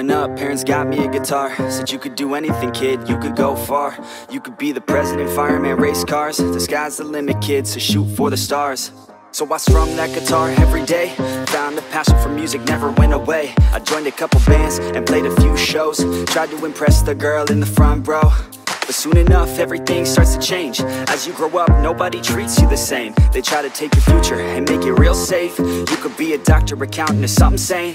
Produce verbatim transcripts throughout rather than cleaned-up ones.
Growing up, parents got me a guitar. Said you could do anything, kid, you could go far. You could be the president, fireman, race cars. The sky's the limit, kid, so shoot for the stars. So I strummed that guitar every day. Found the passion for music, never went away. I joined a couple bands and played a few shows. Tried to impress the girl in the front row, but soon enough everything starts to change. As you grow up, nobody treats you the same. They try to take your future and make it real safe. You could be a doctor, accountant, or something sane.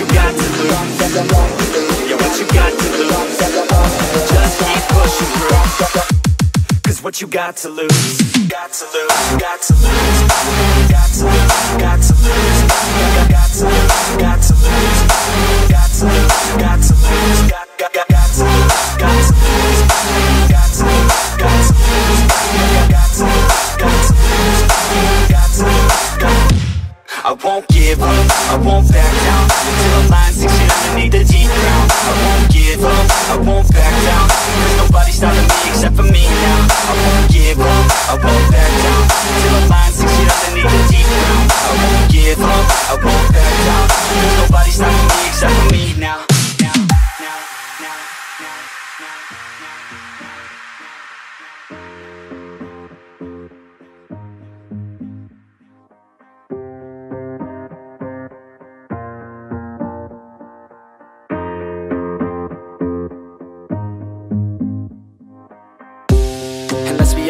you got to lose. You're what you got to lose. Just keep pushing through. What you got to lose, got to lose, got to lose, got to lose, got to lose, got to lose, got to lose, got to lose, got to lose, got to lose, got to lose, got to lose, got to lose, got to lose, got to lose, got to lose. I won't give up, I won't back down until the line sinks in underneath the deep ground. I won't give up, I won't back down. There's nobody stopping me except for me now. I won't give up, I won't back down until the line sinks in underneath the deep ground. I won't give up, I won't back down. There's nobody stopping me except for me now.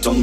Don't